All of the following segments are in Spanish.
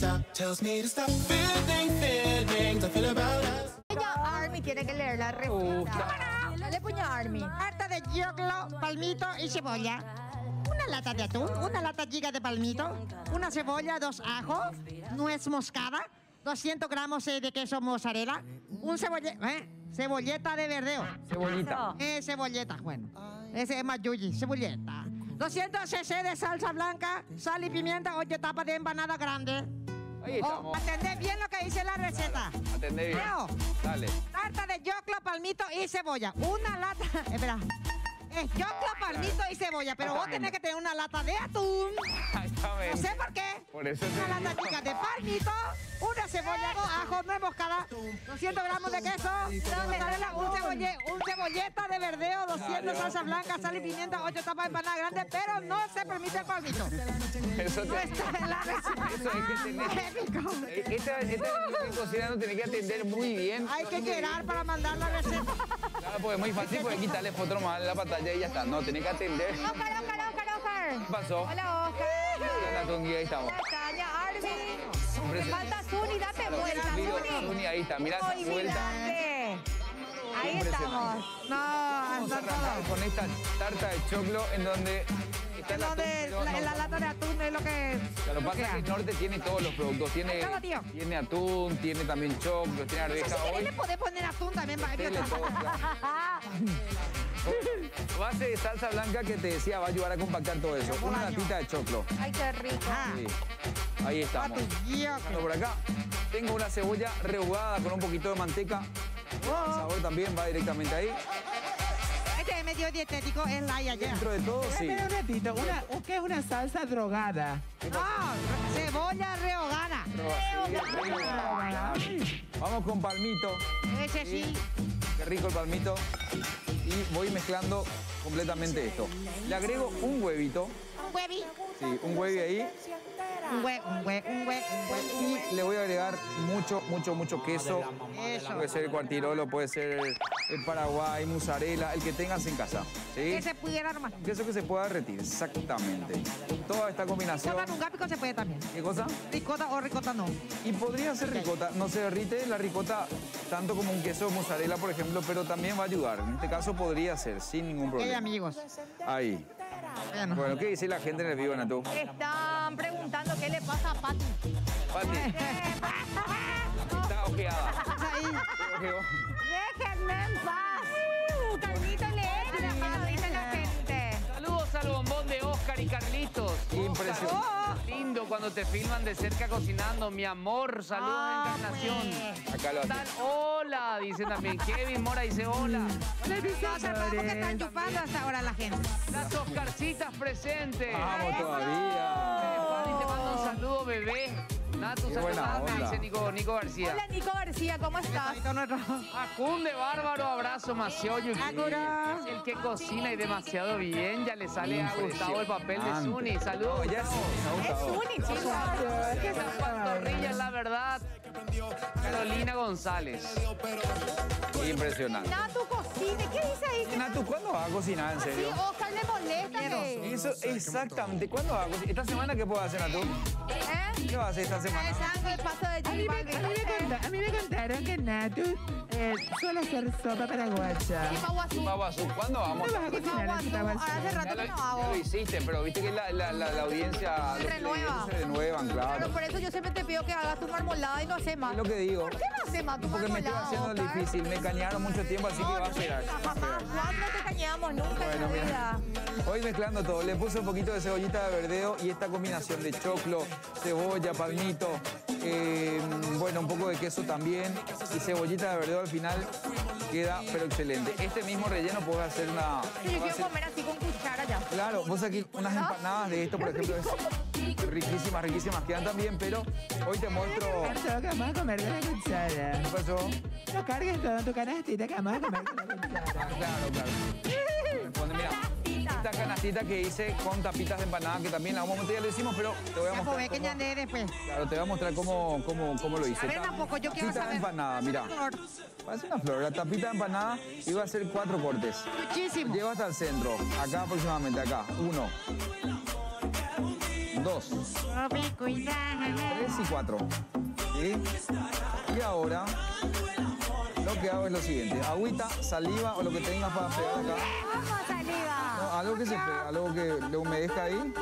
Peña Army tiene que leer la respuesta. Dale, Peña Army. Harta de yoclo, palmito y cebolla. Una lata de atún, una lata giga de palmito, una cebolla, 2 ajos, nuez moscada, 200 gramos de queso mozzarella, un cebolleta, cebolleta de verdeo. Cebollita. Cebolleta, bueno. Ese es más yuji, cebolleta. 200 cc de salsa blanca, sal y pimienta, 8 tapas de empanada grande. Atendé bien lo que dice la receta. Atendé bien. Leo, dale. Tarta de yoclo, palmito y cebolla. Una lata... Espera. Es yoclo, palmito y cebolla, pero vos tenés que tener una lata de atún. No sé por qué. Por eso una lata chica de palmito, una cebolla, 2 ajos, nuez moscada, 200 gramos de queso, un cebolleta de verdeo, 200 salsa blanca, sal y pimienta, 8 tapas de empanada grande, pero no se permite el palmito. Eso no está en la receta. Eso es que tenés... Esta cocina no tiene que atender muy bien. Hay que querer para mandar la receta. Claro, porque es muy fácil, porque quitarle foto más a la pantalla y ya está. No, tenés que atender. Oscar. ¿Qué pasó? Hola, Oscar. Hola, ahí estamos. Caña Army. Me falta Suni, date vuelta, Suni. Ahí está, mira, date vuelta. Ahí estamos. No, vamos a arrancar con esta tarta de choclo en donde... La lata de atún es lo que... Lo que pasa es que el norte tiene todos los productos. Tiene atún, tiene también choclo, tiene arveja. Si le podés poner atún también para el base de salsa blanca que te decía va a ayudar a compactar todo eso. Una latita de choclo. Ay, qué rico. Sí. Ahí estamos. Por acá tengo una cebolla rehogada con un poquito de manteca. El sabor también va directamente ahí. Este medio dietético es la allá. Dentro de todo, sí. Espera un ratito. ¿Qué es una salsa drogada? Ah, cebolla rehogada. Vamos con palmito. Ese sí. Qué rico el palmito. Y voy mezclando completamente esto. Le agrego un huevito. ¿Un huevi? Sí, un huevi ahí. Y le voy a agregar mucho queso. Eso. Puede ser el cuartirolo, puede ser el paraguay, mozzarella, el que tengas en casa. ¿Sí? Que se pudiera armar. Queso que se pueda derretir, exactamente. Toda esta combinación. Ricota nunca pico se puede también. ¿Qué cosa? Ricota o ricota no. Y podría ser ricota, no se derrite la ricota tanto como un queso mozzarella, por ejemplo, pero también va a ayudar. En este caso podría ser, sin ningún problema. Amigos. Ahí. Bueno, ¿qué dice la gente en el vivo, Natu? Están preguntando qué le pasa a Patty. Patty. Está ojeada. Déjenme en paz. Carlito le dice la gente. Saludos al bombón de Oscar y Carlitos. Impresionante. Lindo cuando te filman de cerca cocinando, mi amor. Saludos a Encarnación. Acá lo hacen. Hola, dice también. Kevin Mora dice hola. No se puede porque están chupando hasta ahora la gente. Las Oscarcitas presentes. Vamos todavía. Te mando un saludo, bebé. Natu, saludos, dice Nico García. Hola, Nico García, ¿cómo estás? Acunde, bárbaro, abrazo, Macioyo. El que cocina y demasiado bien, ya le sale a Gustavo el papel de Suni. Saludos. Es Suni, chicos. Esas pantorrillas, la verdad. Carolina González. Impresionante. Natu cocina, ¿qué dice ahí? Natu, ¿cuándo va a cocinar, en serio? Sí, Oscar, me molesta. Eso, exactamente, ¿cuándo va a cocinar? ¿Esta semana qué puedo hacer, Natu? ¿Qué vas a hacer esta semana? A mí me contaron que Natu suele hacer sopa paraguaya. Paguazú. ¿Cuándo vamos? ¿Cuándo vas a cocinar esta paguazú? Hace rato que no hago. Ya lo hiciste, pero viste que la audiencia... Se renueva. Se renuevan, claro. Pero por eso yo siempre te pido que hagas tu marmolada y no haces más. Es lo que digo. ¿Por qué no haces más tu marmolada? Porque me estoy haciendo difícil. Me cañaron mucho tiempo, así que va a esperar. Mamá, no te cañamos nunca en la vida. Hoy mezclando todo. Le puse un poquito de cebollita de verdeo y esta combinación de choclo, cebolla, palmito, bueno, un poco de queso también y cebollita de verdeo al final queda pero excelente. Este mismo relleno puedes hacer una... Sí, yo quiero comer así con cuchara ya. Claro, vos aquí unas empanadas de esto, por ejemplo, es riquísimas, quedan también, pero hoy te muestro... que vamos a comer de la cuchara. ¿Qué pasó? No cargues todo en tu canastita que vamos a comer de la cuchara. Claro. Mira. Esta canastita que hice con tapitas de empanada, que también en algún momento ya lo hicimos, pero te voy a mostrar. Claro, te voy a mostrar cómo lo hice. A ver, tampoco, yo quiero saber. Tapita de empanada, mira. Parece una flor. La tapita de empanada iba a hacer 4 cortes. Muchísimo. Llego hasta el centro, acá aproximadamente, acá. 1. 2. 2. 3 y 4. ¿Sí? Y ahora lo que hago es lo siguiente. Agüita, saliva o lo que tengas para pegar acá. ¡Ojo, saliva! No, algo que se pega, algo que le humedezca ahí.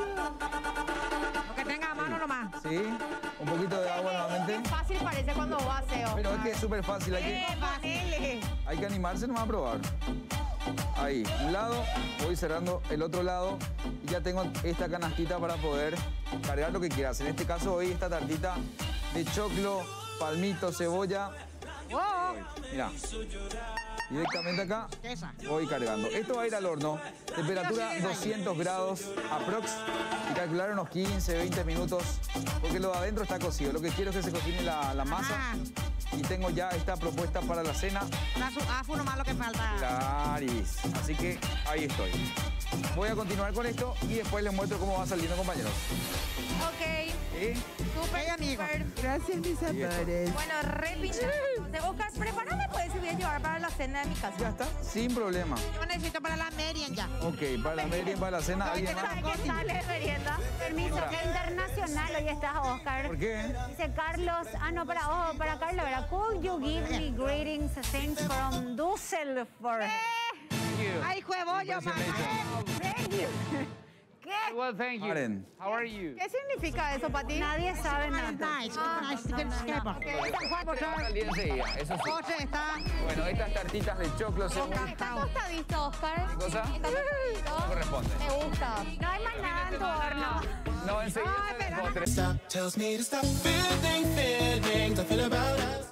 Lo que tenga a mano sí. Nomás. Sí. Un poquito de agua nuevamente. Es fácil parece cuando vaceo. Pero es que es súper fácil. Hay que animarse nomás a probar. Ahí, un lado, voy cerrando el otro lado y ya tengo esta canastita para poder cargar lo que quieras. En este caso hoy esta tartita de choclo, palmito, cebolla. ¡Wow! Mira, directamente acá voy cargando. Esto va a ir al horno, temperatura 200 grados aprox. Y calcular unos 15, 20 minutos, porque lo de adentro está cocido. Lo que quiero es que se cocine la masa. Y tengo ya esta propuesta para la cena. La afu nomás lo que falta. Claris. Así que ahí estoy. Voy a continuar con esto y después les muestro cómo va saliendo, compañeros. Ok. ¿Sí? Súper, amigo. Gracias, mis amores. Bueno, repinchado. Oscar, prepárame, puedes subir a llevar para la cena de mi casa. Ya está, sin problema. Yo necesito para la merienda. Ok, para la merienda, para la cena. ¿Alguien sabe qué sale merienda? Permiso, que internacional hoy estás, Oscar. ¿Por qué? Dice Carlos, para Carlos, ¿verdad? Could you give me greetings thanks from Düsseldorf? ¡Ay, huevollo, mamá! ¡Thank you! ¿Qué? Well, thank you. Aren. How are you? ¿Qué significa eso, Patty? Nadie sabe nada. Bueno, estas tartitas de choclo son... ¿Está tostadito, Oscar? ¿Qué cosa? ¿Está tostadito? No corresponde. Me gusta. No hay más nada en tu horno. No, enseguida.